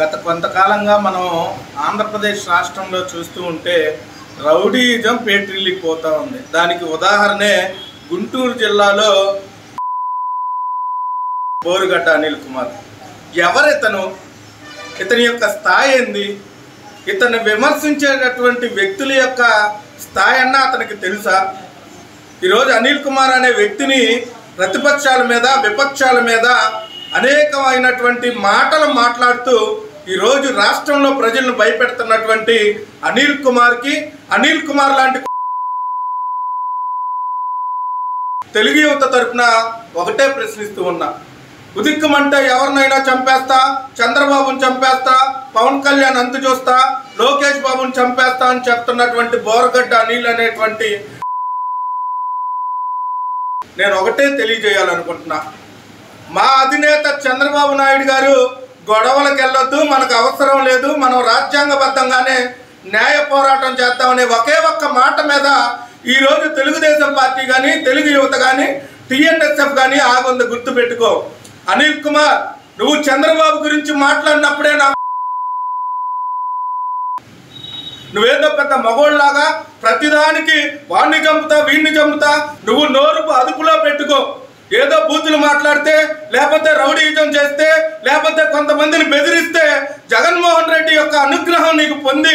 గత కొంతకాలంగా మనం ఆంధ్రప్రదేశ్ రాష్ట్రంలో చూస్తూ ఉంటే రౌడీజం పేట్రిల్లిపోతూ ఉంది. దానికి ఉదాహరణే గుంటూరు జిల్లాలో బోరుగడ్డ అనిల్ కుమార్. ఎవరితను, ఇతని యొక్క స్థాయి ఏంది, ఇతను విమర్శించేటటువంటి వ్యక్తుల యొక్క స్థాయి అన్న అతనికి తెలుసా? ఈరోజు అనిల్ కుమార్ అనే వ్యక్తిని ప్రతిపక్షాల మీద విపక్షాల మీద అనేకమైనటువంటి మాటలు మాట్లాడుతూ ఈరోజు రాష్ట్రంలో ప్రజలను భయపెడుతున్నటువంటి అనిల్ కుమార్కి, అనిల్ కుమార్ లాంటి తెలుగు యువత తరఫున ఒకటే ప్రశ్నిస్తూ ఉన్నా. ఉదిక్కుమంటే ఎవరినైనా చంపేస్తా, చంద్రబాబును చంపేస్తా, పవన్ కళ్యాణ్ అంతు చూస్తా, లోకేష్ బాబును చంపేస్తా అని చెప్తున్నటువంటి బోరుగడ్డ అనిల్ అనేటువంటి నేను ఒకటే తెలియజేయాలనుకుంటున్నా. మా అధినేత చంద్రబాబు నాయుడు గారు గొడవలకు వెళ్ళొద్దు, మనకు అవసరం లేదు, మనం రాజ్యాంగబద్ధంగానే న్యాయ పోరాటం చేద్దామనే ఒకే ఒక్క మాట మీద ఈరోజు తెలుగుదేశం పార్టీ కానీ తెలుగు యువత కానీ టీఎన్ఎస్ఎఫ్ కానీ ఆగుంది. గుర్తుపెట్టుకో అనిల్ కుమార్, నువ్వు చంద్రబాబు గురించి మాట్లాడినప్పుడే నా నువ్వేదో పెద్ద మగోళ్ళలాగా ప్రతిదానికి వాణ్ణి చంపుతా వీణ్ణి చంపుతా, నువ్వు నోరు అదుపులో పెట్టుకో. ఏదో బూతులు మాట్లాడితే, లేకపోతే రౌడీయుజం చేస్తే, లేకపోతే కొంతమందిని బెదిరిస్తే జగన్మోహన్ రెడ్డి యొక్క అనుగ్రహం నీకు పొంది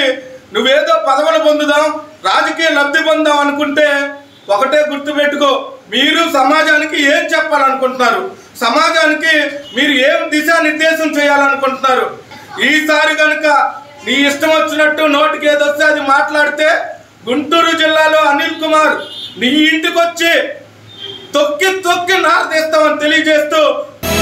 నువ్వేదో పదవులు పొందుదాం, రాజకీయ లబ్ధి పొందాం అనుకుంటే ఒకటే గుర్తుపెట్టుకో, మీరు సమాజానికి ఏం చెప్పాలనుకుంటున్నారు, సమాజానికి మీరు ఏం దిశానిర్దేశం చేయాలనుకుంటున్నారు. ఈసారి కనుక నీ ఇష్టం వచ్చినట్టు నోటికి ఏదొస్తే అది మాట్లాడితే గుంటూరు జిల్లాలో అనిల్ కుమార్ నీ ఇంటికి వచ్చి తొక్కి నారదేస్తామని తెలియజేస్తూ